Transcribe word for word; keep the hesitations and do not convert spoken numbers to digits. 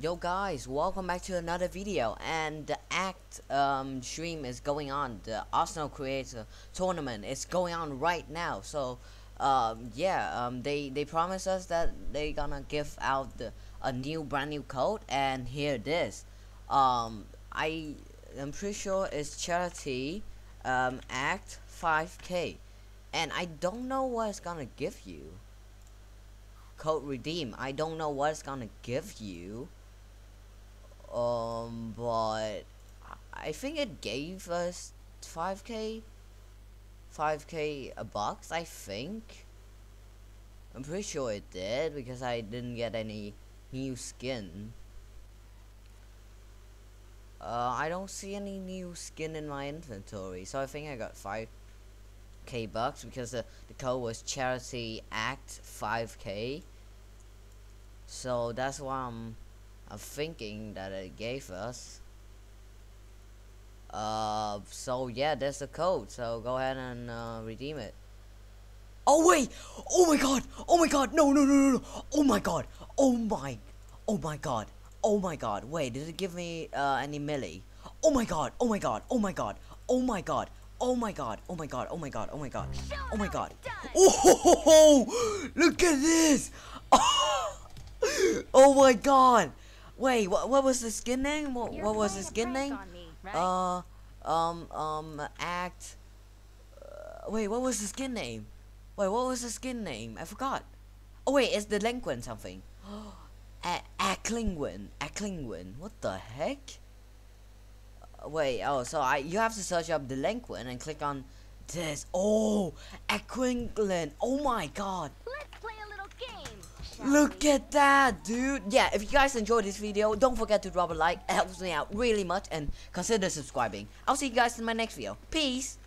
Yo guys, welcome back to another video, and the ACT um, stream is going on. The Arsenal Creator Tournament is going on right now. So um, yeah, um, they they promised us that they gonna give out the, a new brand new code, and here it is. Um, I am pretty sure it's charity um, ACT five K, and I don't know what it's gonna give you. Code redeem. I don't know what it's gonna give you. Um, but I think it gave us five K, five K a box, I think. I'm pretty sure it did because I didn't get any new skin. Uh, I don't see any new skin in my inventory, so I think I got five K bucks because the, the code was charity act five K. So that's why I'm I'm thinking that it gave us. Uh, so yeah, that's the code. So go ahead and uh, redeem it. Oh wait! Oh my god! Oh my god! No! No! No! No! No! Oh my god! Oh my! Oh my god! Oh my god! Wait, did it give me uh, any milli? Oh my god! Oh my god! Oh my god! Oh my god! Oh my god! Oh my god! Oh my god! Oh my god! Oh my god! Oh ho ho ho! Look at this! Oh my god! Wait, what what was the skin name? What, what was the skin name? Me, right? Uh, um, um, act. Uh, wait, what was the skin name? Wait, what was the skin name? I forgot. Oh wait, it's Delinquent something. Acklingwin, Acklingwin. What the heck? Uh, wait, oh, so I you have to search up Delinquent and click on this. Oh, Acklingwin. Oh my god. Let's play a little game. Look at that, dude. Yeah, if you guys enjoyed this video, don't forget to drop a like. It helps me out really much, and consider subscribing. I'll see you guys in my next video. Peace.